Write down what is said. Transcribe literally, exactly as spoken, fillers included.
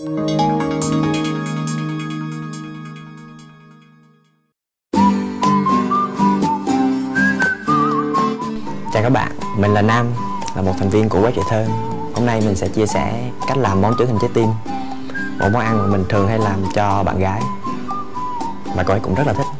Chào các bạn, mình là Nam, là một thành viên của Webtretho. Hôm nay mình sẽ chia sẻ cách làm món trứng hình trái tim, một món ăn mà mình thường hay làm cho bạn gái mà cô ấy cũng rất là thích.